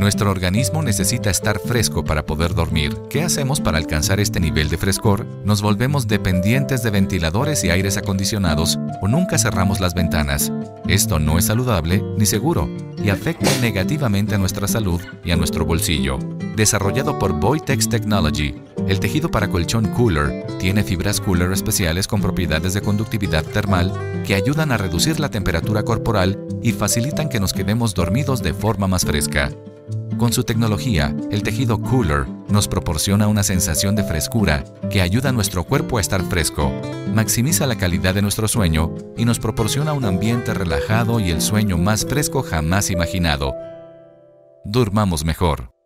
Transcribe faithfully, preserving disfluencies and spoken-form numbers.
Nuestro organismo necesita estar fresco para poder dormir. ¿Qué hacemos para alcanzar este nivel de frescor? Nos volvemos dependientes de ventiladores y aires acondicionados o nunca cerramos las ventanas. Esto no es saludable ni seguro y afecta negativamente a nuestra salud y a nuestro bolsillo. Desarrollado por Boyteks Technology, el tejido para colchón Cooler tiene fibras Cooler especiales con propiedades de conductividad termal que ayudan a reducir la temperatura corporal y facilitan que nos quedemos dormidos de forma más fresca. Con su tecnología, el tejido Cooler nos proporciona una sensación de frescura que ayuda a nuestro cuerpo a estar fresco, maximiza la calidad de nuestro sueño y nos proporciona un ambiente relajado y el sueño más fresco jamás imaginado. Durmamos mejor.